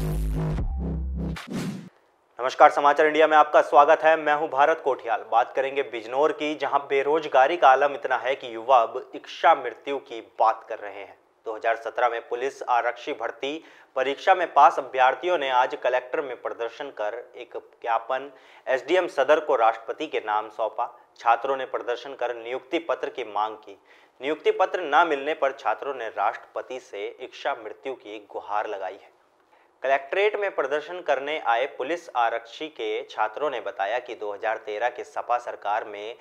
नमस्कार, समाचार इंडिया में आपका स्वागत है। मैं हूं भारत कोठियाल। बात करेंगे बिजनौर की, जहां बेरोजगारी का आलम इतना है कि युवा अब इच्छा मृत्यु की बात कर रहे हैं। 2017 में पुलिस आरक्षी भर्ती परीक्षा में पास अभ्यर्थियों ने आज कलेक्टर में प्रदर्शन कर एक ज्ञापन एसडीएम सदर को राष्ट्रपति के नाम सौंपा। छात्रों ने प्रदर्शन कर नियुक्ति पत्र की मांग की। नियुक्ति पत्र न मिलने पर छात्रों ने राष्ट्रपति से इच्छा मृत्यु की गुहार लगाई है। कलेक्ट्रेट में प्रदर्शन करने आए पुलिस आरक्षी के छात्रों ने बताया कि 2013 के सपा सरकार में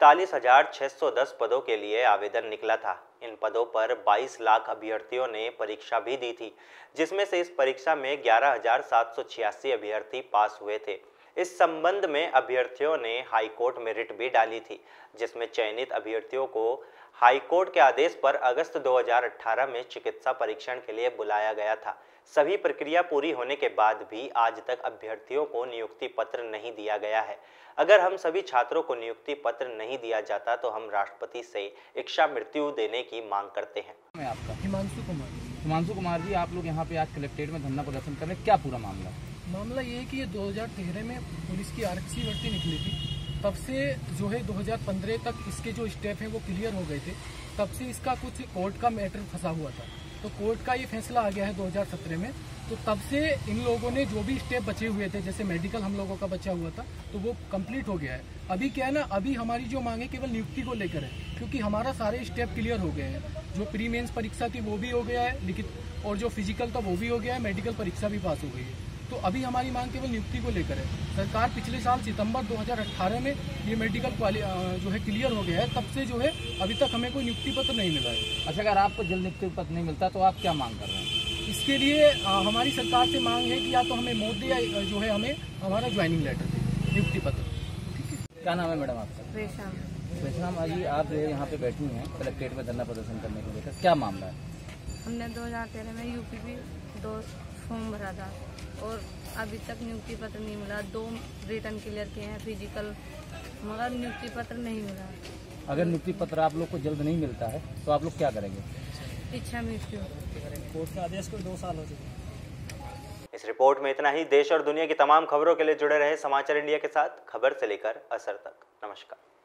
41,610 पदों के लिए आवेदन निकला था। इन पदों पर 22 लाख अभ्यर्थियों ने परीक्षा भी दी थी, जिसमें से इस परीक्षा में 11,786 अभ्यर्थी पास हुए थे। इस संबंध में अभ्यर्थियों ने हाईकोर्ट में रिट भी डाली थी, जिसमें चयनित अभ्यर्थियों को हाईकोर्ट के आदेश पर अगस्त 2018 में चिकित्सा परीक्षण के लिए बुलाया गया था। सभी प्रक्रिया पूरी होने के बाद भी आज तक अभ्यर्थियों को नियुक्ति पत्र नहीं दिया गया है। अगर हम सभी छात्रों को नियुक्ति पत्र नहीं दिया जाता तो हम राष्ट्रपति से इच्छा मृत्यु देने की मांग करते हैं। मैं आपका हिमांशु कुमार जी, आप लोग यहाँ पे आज कलेक्ट्रेट में धरना प्रदर्शन कर रहे हैं, क्या पूरा मामला ये है कि ये 2013 में पुलिस की आरक्षी भर्ती निकली थी। तब से जो है 2015 तक इसके जो स्टेप हैं वो क्लियर हो गए थे। तब से इसका कुछ कोर्ट का मैटर फंसा हुआ था, तो कोर्ट का ये फैसला आ गया है 2017 में। तो तब से इन लोगों ने जो भी स्टेप बचे हुए थे, जैसे मेडिकल हम लोगों का बचा हुआ था, तो वो कंप्लीट हो गया है। अभी क्या है ना, अभी हमारी जो मांगे केवल नियुक्ति को लेकर है, क्योंकि हमारा सारे स्टेप क्लियर हो गए हैं। जो प्री मेंस परीक्षा थी वो भी हो गया है लिखित, और जो फिजिकल था वो भी हो गया है, मेडिकल परीक्षा भी पास हो गई है। तो अभी हमारी मांग केवल नियुक्ति को लेकर है। सरकार पिछले साल सितंबर 2018 में ये मेडिकल जो है क्लियर हो गया है। तब से जो है अभी तक हमें कोई नियुक्ति पत्र नहीं मिला है। अच्छा, अगर आपको जल्द नियुक्ति पत्र नहीं मिलता तो आप क्या मांग कर रहे हैं? इसके लिए हमारी सरकार से मांग है कि या तो हमें मोदी या जो है हमें हमारा ज्वाइनिंग लेटर दे, नियुक्ति पत्र। क्या नाम है मैडम आपका? रेशमा जी, आप यहाँ पे बैठी हैं कलेक्ट्रेट में धरना प्रदर्शन करने के लिए, क्या मामला है? हमने 2013 में यूपी भी 2 फॉर्म भरा था और अभी तक नियुक्ति पत्र नहीं मिला। 2 रिटर्न क्लियर किए हैं फिजिकल, मगर नियुक्ति पत्र नहीं मिला। अगर नियुक्ति पत्र आप लोग को जल्द नहीं मिलता है तो आप लोग क्या करेंगे? इच्छा मृत्यु। कोर्ट का आदेश को 2 साल हो चुके। इस रिपोर्ट में इतना ही। देश और दुनिया की तमाम खबरों के लिए जुड़े रहे समाचार इंडिया के साथ, खबर से लेकर असर तक। नमस्कार।